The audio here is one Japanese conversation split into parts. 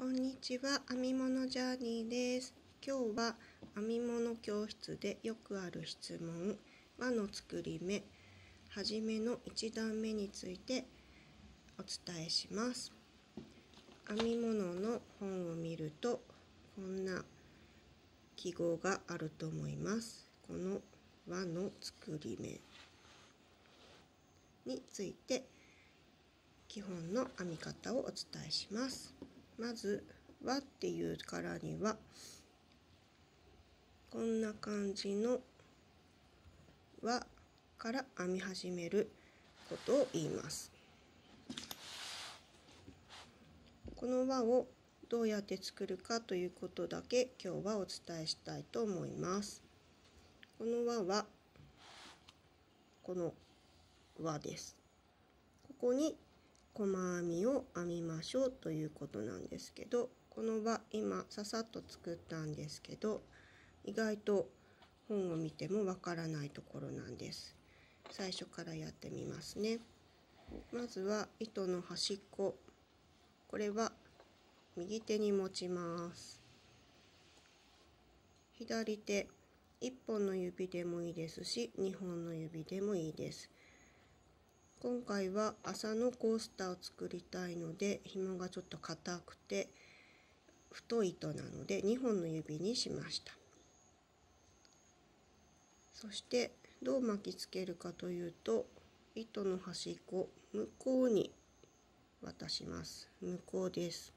こんにちは、編み物ジャーニーです。今日は編み物教室でよくある質問、輪の作り目、はじめの1段目についてお伝えします。編み物の本を見るとこんな記号があると思います。この輪の作り目について基本の編み方をお伝えします。まず輪っていうからにはこんな感じの輪から編み始めることを言います。この輪をどうやって作るかということだけ今日はお伝えしたいと思います。この輪はこの輪です。ここに細編みを編みましょうということなんですけど、この輪今ささっと作ったんですけど、意外と本を見てもわからないところなんです。最初からやってみますね。まずは糸の端っこ、これは右手に持ちます。左手1本の指でもいいですし、2本の指でもいいです。今回は麻のコースターを作りたいので、紐がちょっと硬くて太い糸なので2本の指にしました。そしてどう巻きつけるかというと、糸の端っこ向こうに渡します。向こうです。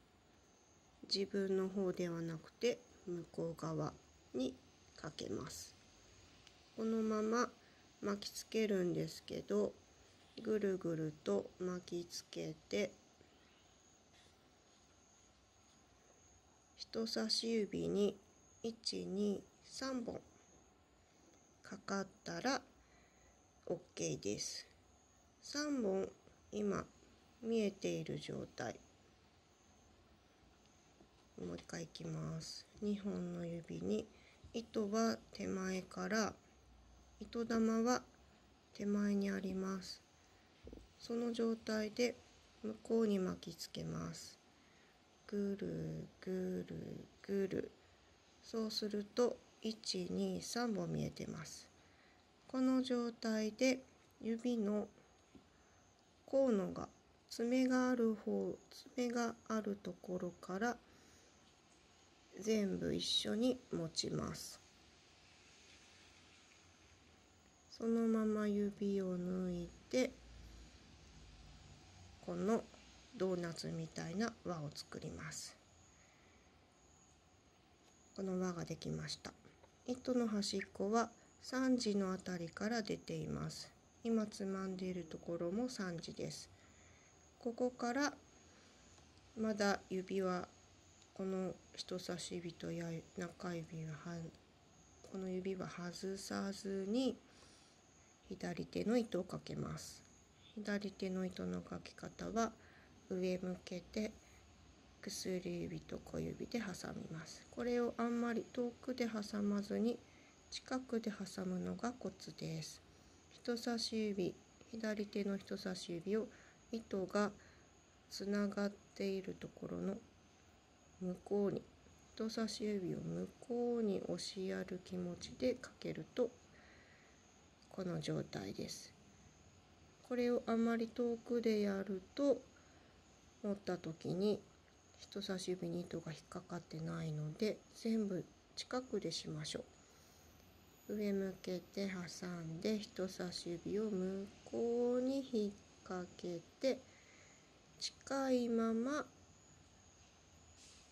自分の方ではなくて向こう側にかけます。このまま巻きつけるんですけど、ぐるぐると巻きつけて、人差し指に1、2、3本かかったら OK です。3本今見えている状態。もう一回いきます。2本の指に、糸は手前から、糸玉は手前にあります。その状態で向こうに巻きつけます。ぐるぐるぐる。そうすると1、2、3本見えてます。この状態で指の甲のが爪がある方、爪があるところから全部一緒に持ちます。そのまま指を抜いて、このドーナツみたいな輪を作ります。この輪ができました。糸の端っこは3時のあたりから出ています。今つまんでいるところも3時です。ここからまだ指は、この人差し指と中指は、この指は外さずに左手の糸をかけます。左手の糸のかけ方は上向けて薬指と小指で挟みます。これをあんまり遠くで挟まずに近くで挟むのがコツです。人差し指、左手の人差し指を糸がつながっているところの向こうに、人差し指を向こうに押しやる気持ちでかけるとこの状態です。これをあまり遠くでやると、持った時に人差し指に糸が引っかかってないので、全部近くでしましょう。上向けて挟んで、人差し指を向こうに引っ掛けて、近いまま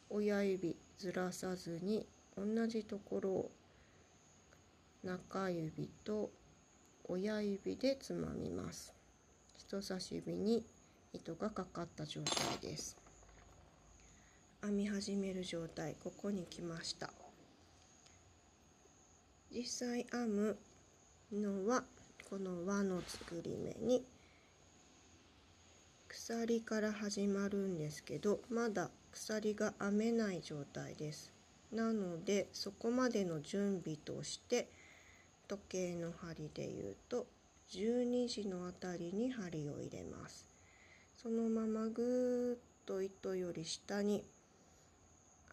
親指ずらさずに同じところを中指と親指でつまみます。人差し指に糸がかかった状態です。編み始める状態、ここに来ました。実際編むのはこの輪の作り目に鎖から始まるんですけど、まだ鎖が編めない状態です。なのでそこまでの準備として、時計の針でいうと12時のあたりに針を入れます。そのままぐーっと糸より下に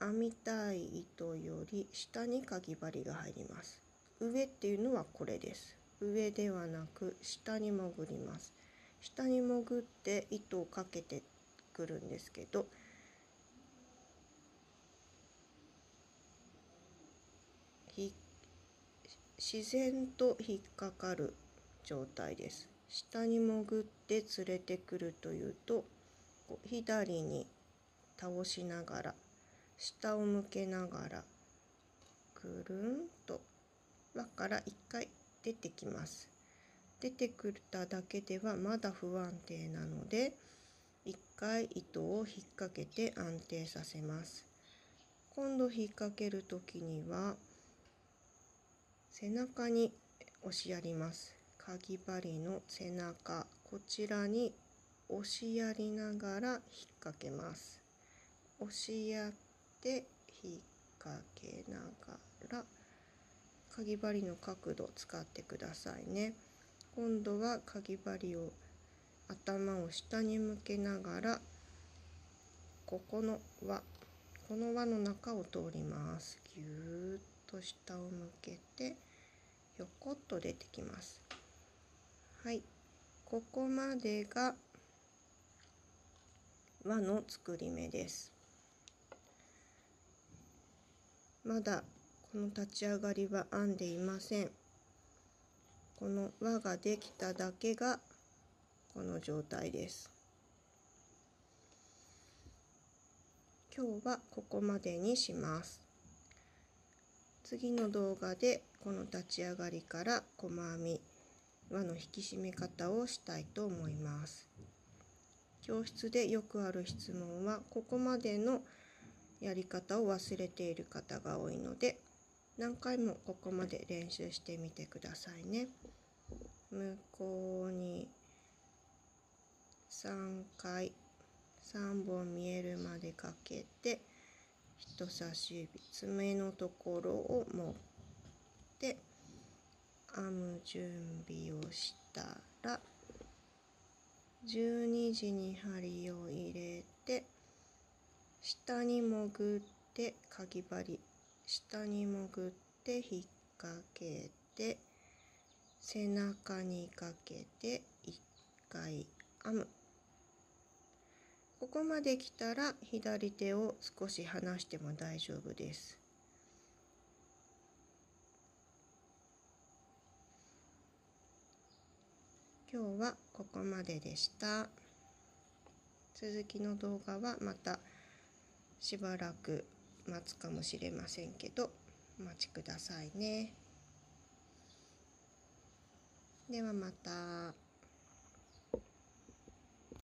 編みたい糸より下にかぎ針が入ります。上っていうのはこれです。上ではなく下に潜ります。下に潜って糸をかけてくるんですけど、自然と引っかかる状態です。下に潜って連れてくるというと、左に倒しながら下を向けながらくるんと輪から1回出てきます。出てくっただけではまだ不安定なので、1回糸を引っ掛けて安定させます。今度引っ掛ける時には背中に押しやります。かぎ針の背中、こちらに押しやりながら引っ掛けます。押しやって引っ掛けながら、かぎ針の角度を使ってくださいね。今度はかぎ針を頭を下に向けながら、この輪の中を通ります。ぎゅーっと下を向けて横っと出てきます。はい、ここまでが輪の作り目です。まだこの立ち上がりは編んでいません。この輪ができただけがこの状態です。今日はここまでにします。次の動画でこの立ち上がりから細編み、輪の引き締め方をしたいと思います。教室でよくある質問は、ここまでのやり方を忘れている方が多いので、何回もここまで練習してみてくださいね。向こうに3回3本見えるまでかけて、人差し指爪のところを持って編む準備をしたら、12時に針を入れて下に潜ってかぎ針、下に潜って引っ掛けて背中にかけて1回編む。ここまで来たら左手を少し離しても大丈夫です。今日はここまででした。続きの動画はまたしばらく待つかもしれませんけど、お待ちくださいね。ではまた。